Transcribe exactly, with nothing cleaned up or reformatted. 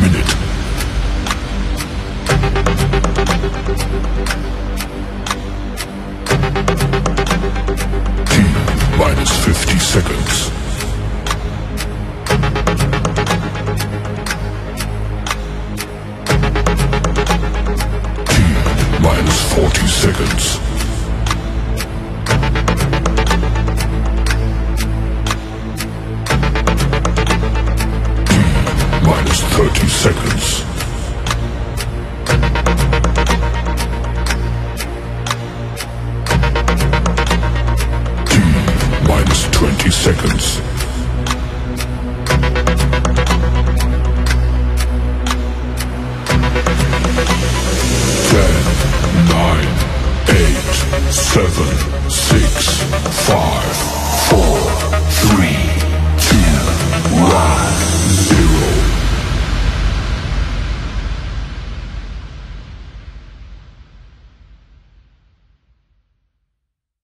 minute. T minus fifty seconds. T minus forty seconds. Thirty seconds. T minus twenty seconds. Ten, nine, eight, seven, six, five.